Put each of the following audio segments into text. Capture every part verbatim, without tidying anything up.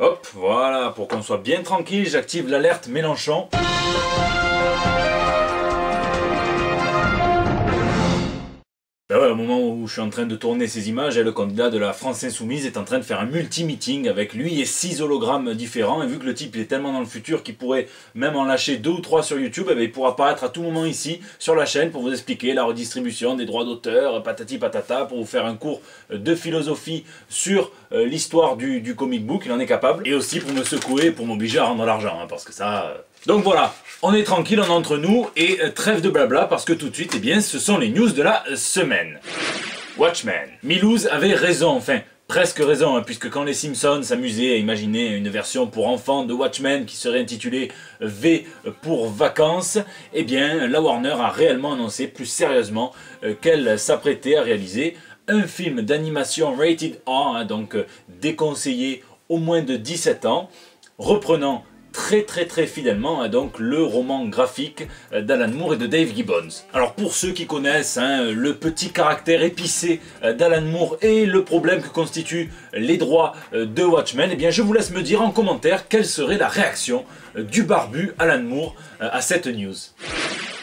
Hop, voilà, pour qu'on soit bien tranquille, j'active l'alerte Mélenchon. Ben ouais, au moment où je suis en train de tourner ces images, le candidat de la France Insoumise est en train de faire un multi-meeting avec lui et six hologrammes différents. Et vu que le type il est tellement dans le futur qu'il pourrait même en lâcher deux ou trois sur YouTube, eh ben, il pourra apparaître à tout moment ici sur la chaîne pour vous expliquer la redistribution des droits d'auteur, patati patata, pour vous faire un cours de philosophie sur euh, l'histoire du, du comic book. Il en est capable. Et aussi pour me secouer, pour m'obliger à rendre l'argent, hein, parce que ça... Euh Donc voilà, on est tranquille, on est entre nous, et euh, trêve de blabla, parce que tout de suite, eh bien, ce sont les news de la semaine. Watchmen. Milouz avait raison, enfin, presque raison, hein, puisque quand les Simpsons s'amusaient à imaginer une version pour enfants de Watchmen qui serait intitulée V pour vacances, eh bien, la Warner a réellement annoncé, plus sérieusement, euh, qu'elle s'apprêtait à réaliser un film d'animation rated R, hein, donc euh, déconseillé au moins de dix-sept ans, reprenant très très très fidèlement hein, donc le roman graphique d'Alan Moore et de Dave Gibbons. Alors pour ceux qui connaissent hein, le petit caractère épicé d'Alan Moore et le problème que constituent les droits de Watchmen, eh bien je vous laisse me dire en commentaire quelle serait la réaction du barbu Alan Moore à cette news.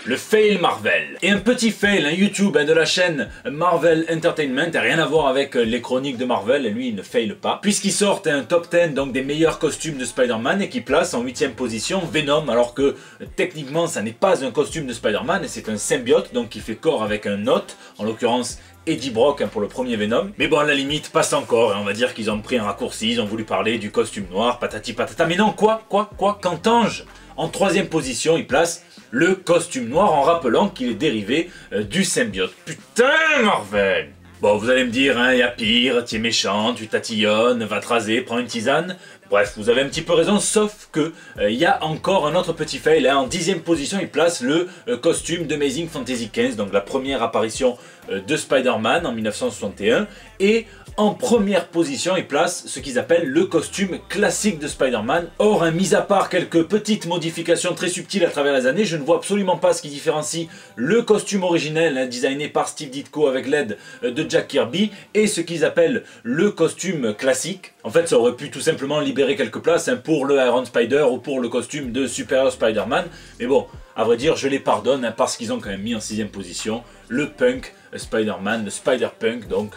Le fail Marvel. Et un petit fail, hein, YouTube hein, de la chaîne Marvel Entertainment, rien à voir avec les chroniques de Marvel, et lui il ne fail pas, puisqu'il sort un top dix donc des meilleurs costumes de Spider-Man et qui place en huitième position Venom, alors que techniquement ça n'est pas un costume de Spider-Man, c'est un symbiote, donc qui fait corps avec un hôte, en l'occurrence Eddie Brock hein, pour le premier Venom. Mais bon, à la limite, passe encore, et on va dire qu'ils ont pris un raccourci, ils ont voulu parler du costume noir, patati patata, mais non, quoi, quoi, quoi, qu'entends-je? En troisième position, il place le costume noir en rappelant qu'il est dérivé euh, du symbiote. Putain, Marvel! Bon, vous allez me dire, hein, y a pire, t'es méchant, tu tatillonnes, va te raser, prends une tisane. Bref, vous avez un petit peu raison, sauf que il euh, y a encore un autre petit fail. Hein. En dixième position, il place le euh, costume de Amazing Fantasy quinze, donc la première apparition euh, de Spider-Man en mille neuf cent soixante et un. Et en première position, il place ce qu'ils appellent le costume classique de Spider-Man. Or, hein, mis à part quelques petites modifications très subtiles à travers les années, je ne vois absolument pas ce qui différencie le costume originel, hein, designé par Steve Ditko avec l'aide euh, de Jack Kirby, et ce qu'ils appellent le costume classique. En fait, ça aurait pu tout simplement libérer quelques places hein, pour le Iron Spider ou pour le costume de Superior Spider-Man. Mais bon, à vrai dire, je les pardonne hein, parce qu'ils ont quand même mis en sixième position le Punk Spider-Man, le Spider-Punk, donc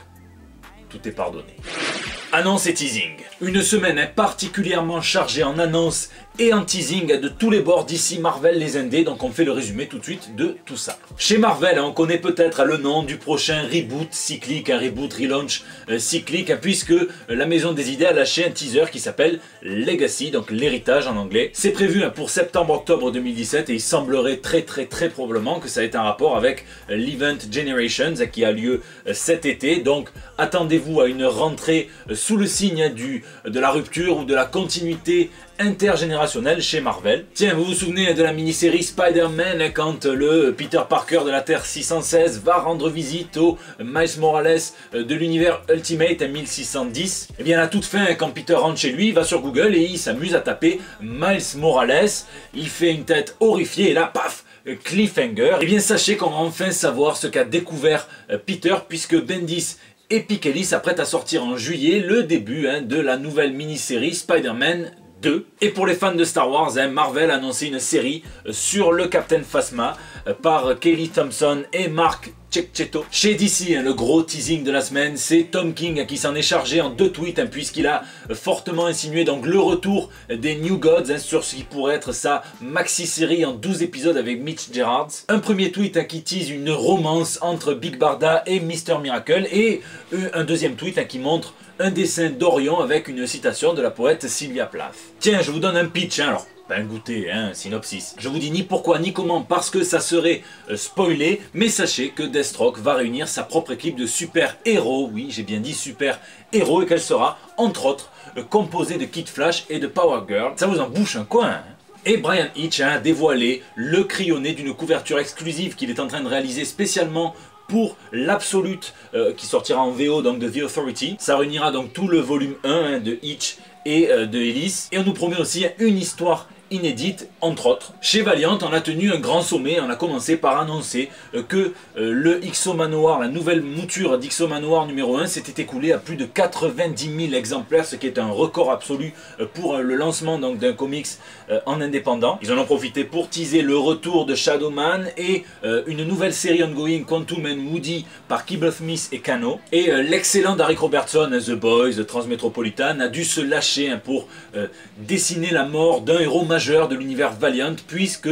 tout est pardonné. Annonce et teasing. Une semaine hein, particulièrement chargée en annonces et en teasing de tous les bords d'ici Marvel les indés, donc on fait le résumé tout de suite de tout ça. Chez Marvel, hein, on connaît peut-être le nom du prochain reboot cyclique, un reboot relaunch euh, cyclique, puisque la maison des idées a lâché un teaser qui s'appelle Legacy, donc l'héritage en anglais. C'est prévu hein, pour septembre octobre deux mille dix-sept, et il semblerait très très très probablement que ça ait un rapport avec euh, l'event Generations qui a lieu euh, cet été, donc attendez-vous à une rentrée euh, sous le signe hein, du, de la rupture ou de la continuité intergénérationnelle chez Marvel. Tiens, vous vous souvenez de la mini-série Spider-Man quand le Peter Parker de la Terre six cent seize va rendre visite au Miles Morales de l'univers Ultimate mille six cent dix? Et bien à toute fin, quand Peter rentre chez lui, il va sur Google et il s'amuse à taper Miles Morales, il fait une tête horrifiée et là, paf, cliffhanger. Et bien sachez qu'on va enfin savoir ce qu'a découvert Peter, puisque Bendis et Kelly s'apprêtent à sortir en juillet le début hein, de la nouvelle mini-série Spider-Man Deux. Et pour les fans de Star Wars, hein, Marvel a annoncé une série sur le Captain Phasma euh, par Kelly Thompson et Mark Cecchetto. Chez D C, hein, le gros teasing de la semaine, c'est Tom King qui s'en est chargé en deux tweets, hein, puisqu'il a fortement insinué donc le retour des New Gods hein, sur ce qui pourrait être sa maxi-série en douze épisodes avec Mitch Gerards. Un premier tweet hein, qui tease une romance entre Big Barda et mister Miracle, et euh, un deuxième tweet hein, qui montre un dessin d'Orion avec une citation de la poète Sylvia Plath. Tiens, je vous donne un pitch, hein, alors, ben goûtez, hein, synopsis. Je vous dis ni pourquoi ni comment, parce que ça serait euh, spoilé, mais sachez que Deathstroke va réunir sa propre équipe de super-héros, oui, j'ai bien dit super-héros, et qu'elle sera, entre autres, euh, composée de Kid Flash et de Power Girl. Ça vous en bouche un coin, hein. Et Brian Hitch hein, a dévoilé le crayonné d'une couverture exclusive qu'il est en train de réaliser spécialement pour l'Absolute, euh, qui sortira en V O donc de The Authority. Ça réunira donc tout le volume un hein, de Hitch et euh, de Ellis. Et on nous promet aussi une histoire inédite, entre autres. Chez Valiant, on a tenu un grand sommet, on a commencé par annoncer que le X O Manoir, la nouvelle mouture d'X O Manoir numéro un, s'était écoulée à plus de quatre-vingt-dix mille exemplaires, ce qui est un record absolu pour le lancement d'un comics en indépendant. Ils en ont profité pour teaser le retour de Shadowman et une nouvelle série ongoing, Quantum and Woody, par Kibble Smith et Cano. Et l'excellent Derek Robertson, The Boys, Transmetropolitan, a dû se lâcher pour dessiner la mort d'un héros de l'univers Valiant, puisque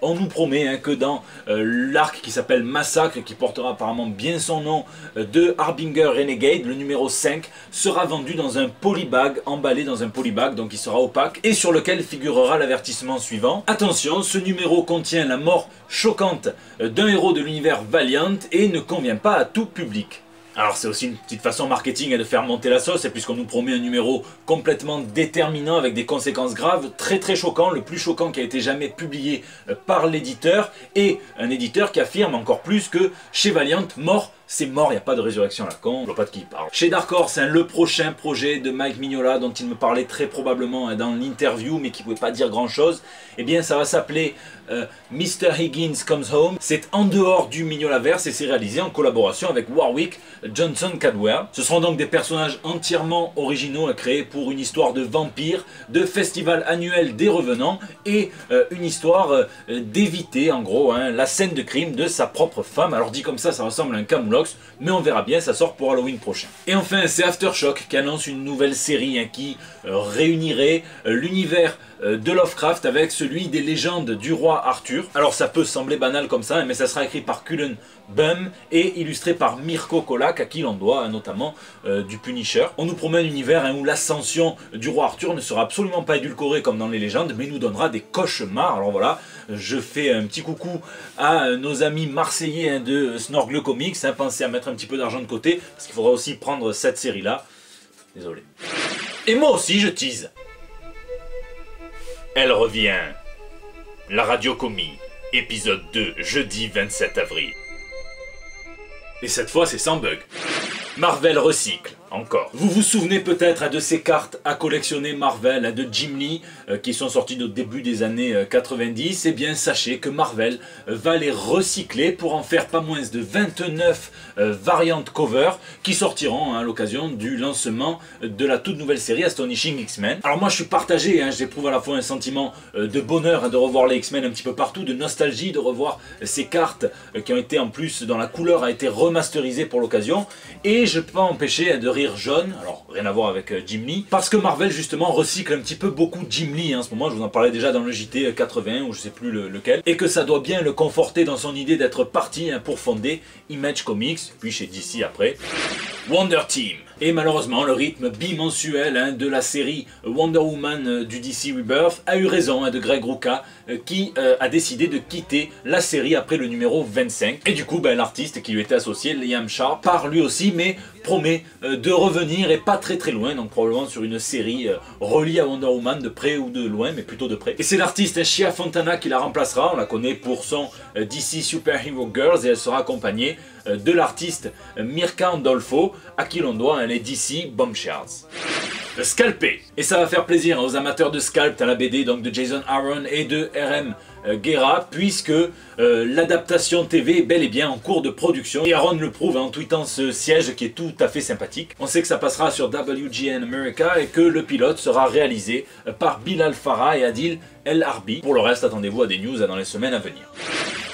on nous promet hein, que dans euh, l'arc qui s'appelle Massacre, qui portera apparemment bien son nom, euh, de Harbinger Renegade, le numéro cinq sera vendu dans un polybag, emballé dans un polybag, donc il sera opaque, et sur lequel figurera l'avertissement suivant. Attention, ce numéro contient la mort choquante euh, d'un héros de l'univers Valiant et ne convient pas à tout public. Alors c'est aussi une petite façon marketing de faire monter la sauce, puisqu'on nous promet un numéro complètement déterminant avec des conséquences graves, très très choquant, le plus choquant qui a été jamais publié par l'éditeur, et un éditeur qui affirme encore plus que chez Valiant, mort, c'est mort, il n'y a pas de résurrection à la con, on ne voit pas de qui il parle. Chez Dark Horse, hein, le prochain projet de Mike Mignola, dont il me parlait très probablement hein, dans l'interview, mais qui ne pouvait pas dire grand chose, eh bien ça va s'appeler euh, mister Higgins Comes Home. C'est en dehors du Mignolaverse et c'est réalisé en collaboration avec Warwick Johnson Cadwell. Ce seront donc des personnages entièrement originaux à créer pour une histoire de vampires, de festival annuel des revenants et euh, une histoire euh, d'éviter en gros hein, la scène de crime de sa propre femme. Alors dit comme ça, ça ressemble à un Camelot, mais on verra bien, ça sort pour Halloween prochain. Et enfin, c'est Aftershock qui annonce une nouvelle série hein, qui euh, réunirait euh, l'univers euh, de Lovecraft avec celui des légendes du roi Arthur. Alors ça peut sembler banal comme ça, mais ça sera écrit par Cullen Bum et illustré par Mirko Kolak, à qui l'on doit hein, notamment euh, du Punisher. On nous promet un univers hein, où l'ascension du roi Arthur ne sera absolument pas édulcorée comme dans les légendes, mais nous donnera des cauchemars. Alors voilà, je fais un petit coucou à nos amis marseillais hein, de Snorgle Comics, hein, pensez à mettre un petit peu d'argent de côté, parce qu'il faudra aussi prendre cette série-là. Désolé. Et moi aussi, je tease. Elle revient. La radiocomie, épisode deux, jeudi vingt-sept avril. Et cette fois, c'est sans bug. Marvel recycle, encore. Vous vous souvenez peut-être de ces cartes à collectionner Marvel de Jim Lee, euh, qui sont sorties au début des années quatre-vingt-dix. Eh bien, sachez que Marvel va les recycler pour en faire pas moins de vingt-neuf euh, variantes cover qui sortiront hein, à l'occasion du lancement de la toute nouvelle série Astonishing X-Men. Alors moi, je suis partagé, hein, j'éprouve à la fois un sentiment euh, de bonheur hein, de revoir les X-Men un petit peu partout, de nostalgie, de revoir ces cartes euh, qui ont été en plus, dans la couleur, a été remasterisée pour l'occasion, et je ne peux pas empêcher de rire jaune, alors rien à voir avec Jim Lee, parce que Marvel justement recycle un petit peu beaucoup Jim Lee hein, en ce moment, je vous en parlais déjà dans le J T quatre-vingt ou je sais plus le, lequel, et que ça doit bien le conforter dans son idée d'être parti hein, pour fonder Image Comics, puis chez D C après. Wonder Team. Et malheureusement, le rythme bimensuel hein, de la série Wonder Woman euh, du D C Rebirth a eu raison hein, de Greg Rucka, euh, qui euh, a décidé de quitter la série après le numéro vingt-cinq. Et du coup, ben, l'artiste qui lui était associé, Liam Sharp, part lui aussi, mais promet euh, de revenir, et pas très très loin, donc probablement sur une série euh, reliée à Wonder Woman, de près ou de loin, mais plutôt de près. Et c'est l'artiste hein, Shea Fontana qui la remplacera, on la connaît pour son euh, D C Super Hero Girls, et elle sera accompagnée euh, de l'artiste euh, Mirka Andolfo, à qui l'on doit hein, les D C Bombshards. Scalpé. Et ça va faire plaisir hein, aux amateurs de Scalped à la B D, donc de Jason Aaron et de R M euh, Guerra, puisque euh, l'adaptation T V est bel et bien en cours de production. Et Aaron le prouve hein, en tweetant ce siège qui est tout à fait sympathique. On sait que ça passera sur W G N America et que le pilote sera réalisé euh, par Bilal Farah et Adil El Harbi. Pour le reste, attendez-vous à des news dans les semaines à venir.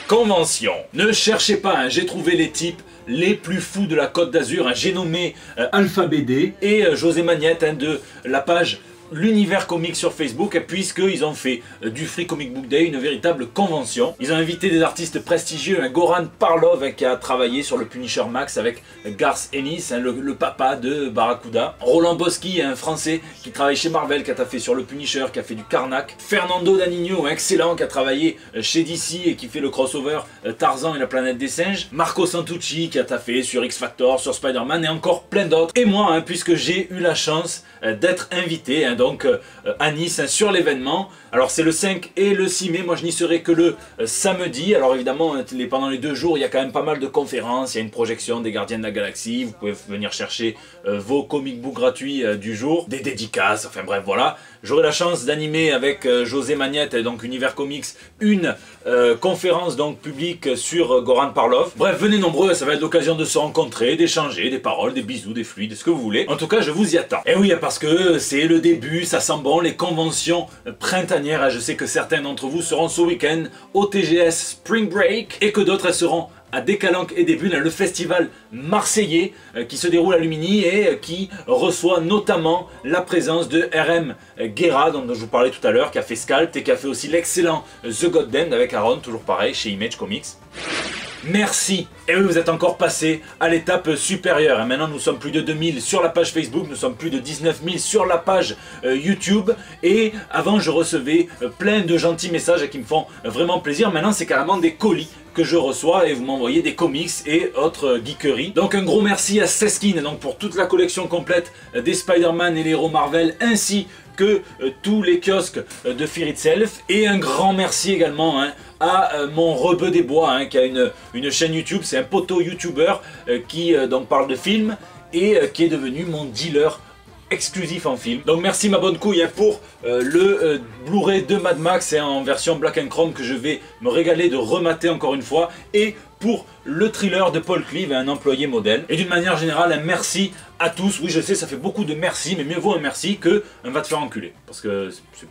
Convention. Ne cherchez pas, hein, j'ai trouvé les types les plus fous de la Côte d'Azur, hein. J'ai nommé euh, Alpha B D et euh, José Magnette hein, de la page L'Univers Comique sur Facebook, puisqu'ils ont fait euh, du Free Comic Book Day une véritable convention. Ils ont invité des artistes prestigieux, hein, Goran Parlov hein, qui a travaillé sur le Punisher Max avec euh, Garth Ennis, hein, le, le papa de Barracuda. Roland Boschi, un hein, français qui travaille chez Marvel, qui a fait sur le Punisher, qui a fait du Karnak. Fernando Danigno, excellent, qui a travaillé euh, chez D C et qui fait le crossover euh, Tarzan et la planète des singes. Marco Santucci, qui a taffé sur X Factor, sur Spider-Man et encore plein d'autres. Et moi, hein, puisque j'ai eu la chance euh, d'être invité hein, Hein, donc euh, à Nice, hein, sur l'événement. Alors c'est le cinq et le six mai, moi je n'y serai que le euh, samedi. Alors évidemment, les, pendant les deux jours, il y a quand même pas mal de conférences, il y a une projection des Gardiens de la Galaxie, vous pouvez venir chercher euh, vos comic books gratuits euh, du jour, des dédicaces, enfin bref, voilà. J'aurai la chance d'animer avec euh, José Magnette, donc Univers Comics, une euh, conférence donc publique sur euh, Goran Parlov. Bref, venez nombreux, ça va être l'occasion de se rencontrer, d'échanger, des paroles, des bisous, des fluides, ce que vous voulez. En tout cas, je vous y attends. Et oui, parce que c'est le début, ça sent bon, les conventions printanières. Je sais que certains d'entre vous seront ce week-end au T G S Spring Break et que d'autres seront à Décalanque et des Bulles, le festival marseillais qui se déroule à Lumini et qui reçoit notamment la présence de R M Guerra, dont je vous parlais tout à l'heure, qui a fait Sculpt et qui a fait aussi l'excellent The God Damned avec Aaron, toujours pareil, chez Image Comics. Merci. Et oui, vous êtes encore passé à l'étape supérieure. Et maintenant, nous sommes plus de deux mille sur la page Facebook, nous sommes plus de dix-neuf mille sur la page euh, YouTube. Et avant, je recevais euh, plein de gentils messages qui me font euh, vraiment plaisir. Maintenant, c'est carrément des colis que je reçois et vous m'envoyez des comics et autres geekeries. Donc un gros merci à Seskin donc pour toute la collection complète des Spider-Man et les héros Marvel ainsi que euh, tous les kiosques euh, de Fear Itself. Et un grand merci également hein, à euh, mon rebeu des bois hein, qui a une, une chaîne YouTube, c'est un poteau youtubeur euh, qui euh, donc parle de films et euh, qui est devenu mon dealer exclusif en film. Donc merci ma bonne couille hein, pour euh, le euh, Blu-ray de Mad Max hein, en version Black and Chrome que je vais me régaler de remater encore une fois et pour le thriller de Paul Cleave, un employé modèle. Et d'une manière générale, un merci à tous. Oui je sais, ça fait beaucoup de merci, mais mieux vaut un merci que un va te faire enculer. Parce que c'est...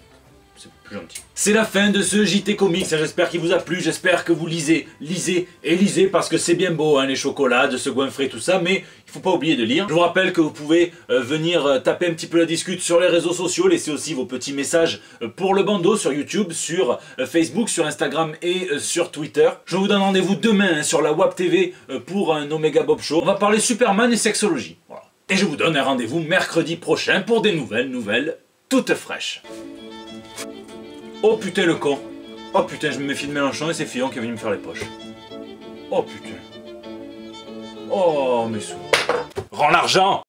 c'est plus gentil. C'est la fin de ce J T Comics, j'espère qu'il vous a plu, j'espère que vous lisez, lisez et lisez parce que c'est bien beau hein, les chocolats, de se goinfrer tout ça, mais il faut pas oublier de lire. Je vous rappelle que vous pouvez euh, venir euh, taper un petit peu la discute sur les réseaux sociaux, laissez aussi vos petits messages euh, pour le bandeau sur YouTube, sur euh, Facebook, sur Instagram et euh, sur Twitter. Je vous donne rendez-vous demain hein, sur la W A B T V euh, pour un Omega Bob Show. On va parler Superman et sexologie. Voilà. Et je vous donne un rendez-vous mercredi prochain pour des nouvelles nouvelles toutes fraîches. Oh putain le con. Oh putain, je me méfie de Mélenchon et c'est Fillon qui est venu me faire les poches. Oh putain. Oh mes sous. Rends l'argent.